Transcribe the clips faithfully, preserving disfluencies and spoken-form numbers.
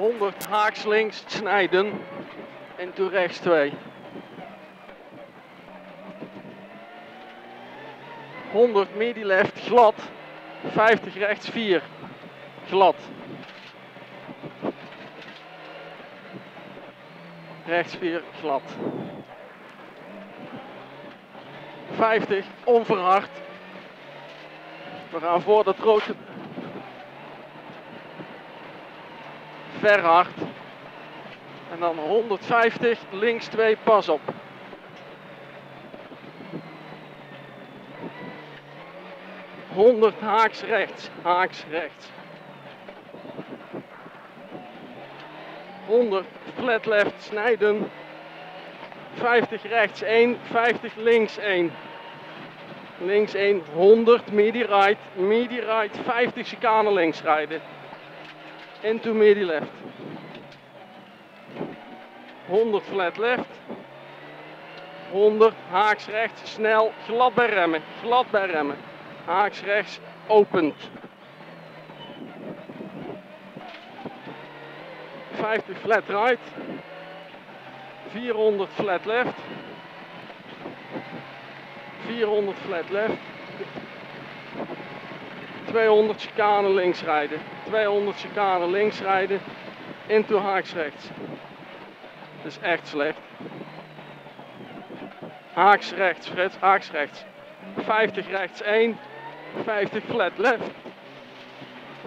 honderd haaks links snijden en toen rechts twee. honderd midi left glad, vijftig rechts vier glad. Rechts vier glad. vijftig onverhard. We gaan voor dat roodje. Verhard. En dan honderdvijftig links twee, pas op. honderd haaks rechts, haaks rechts. honderd flat left snijden. vijftig rechts één, vijftig links één. Links één, honderd midi right, midi right, vijftig chicane links rijden. Into midi left. honderd flat left. honderd haaks rechts, snel, glad bij remmen, glad bij remmen. Haaks rechts, opent. vijftig flat right, vierhonderd flat left, vierhonderd flat left, tweehonderd chicane links rijden, tweehonderd chicane links rijden, into haaks rechts. Dat is echt slecht. Haaks rechts, Frits, haaks rechts. vijftig rechts één, vijftig flat left,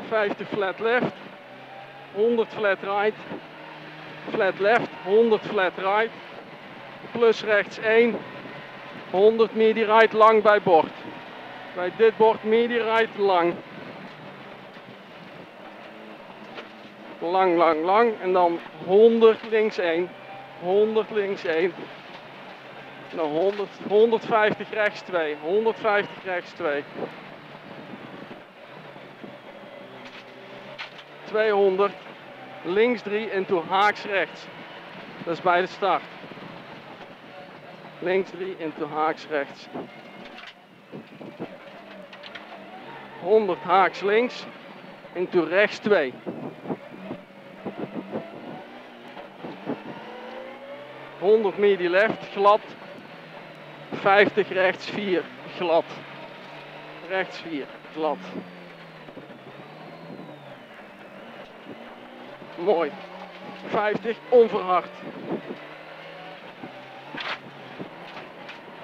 vijftig flat left. honderd flat right, flat left, honderd flat right, plus rechts één, honderd midi right lang bij bord. Bij dit bord midi right lang. Lang, lang, lang en dan honderd links één, honderd links één. En dan honderd, honderdvijftig rechts twee, honderdvijftig rechts twee. tweehonderd, links drie en toen haaks rechts. Dat is bij de start. Links drie en toen haaks rechts. honderd haaks links en toen rechts twee. honderd midi left, glad. vijftig rechts vier, glad. Rechts vier, glad. Mooi. vijftig onverhard.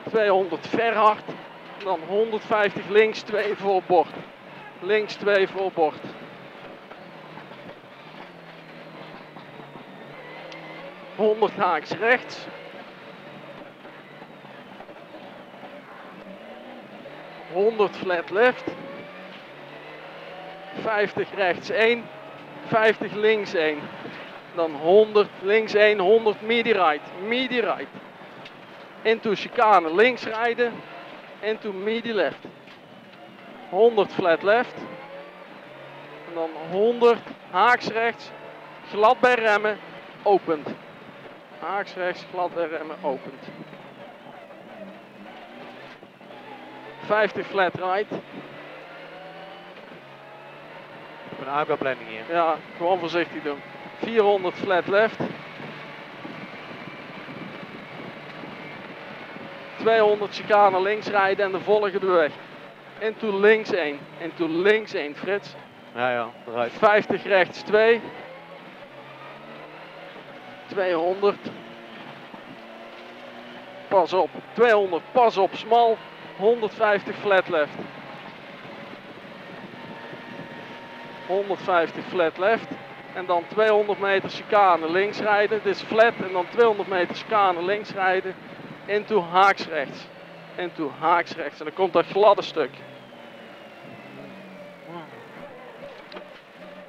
tweehonderd verhard. Dan honderdvijftig links twee voor bord. Links twee voor bord. honderd haaks rechts. honderd flat left. vijftig rechts één. vijftig links één, dan honderd links één, honderd midi right, midi right, into chicane links rijden, into midi left, honderd flat left, en dan honderd haaks rechts, glad bij remmen, opent, haaks rechts, glad bij remmen, opent, vijftig flat right. Een aquaplanning hier. Ja, gewoon voorzichtig doen. vierhonderd flat left. tweehonderd chicane links rijden en de volgende weg. Into links één. Into links één, Frits. Ja, ja, eruit. vijftig rechts twee. tweehonderd. Pas op. tweehonderd, pas op, smal. honderdvijftig flat left. honderdvijftig flat left en dan tweehonderd meter chicane links rijden. Dit is flat en dan tweehonderd meter chicane links rijden. Into haaks rechts. Into haaks rechts. En dan komt dat gladde stuk.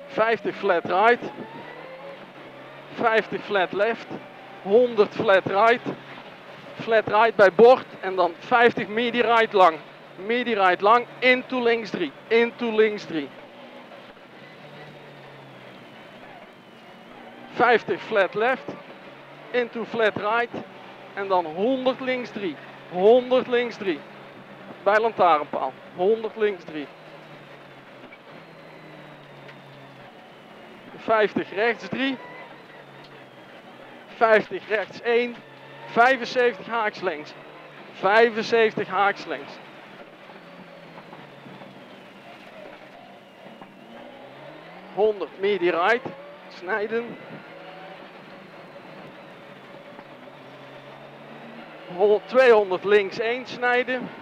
vijftig flat right. vijftig flat left. honderd flat right. Flat right bij bocht en dan vijftig midi right lang. Midi right lang. Into links drie. Into links drie. vijftig flat left, into flat right en dan honderd links drie, honderd links drie, bij lantaarnpaal, honderd links drie. vijftig rechts drie, vijftig rechts één, vijfenzeventig haaks links, vijfenzeventig haaks links. honderd midi right, snijden. tweehonderd links één, snijden.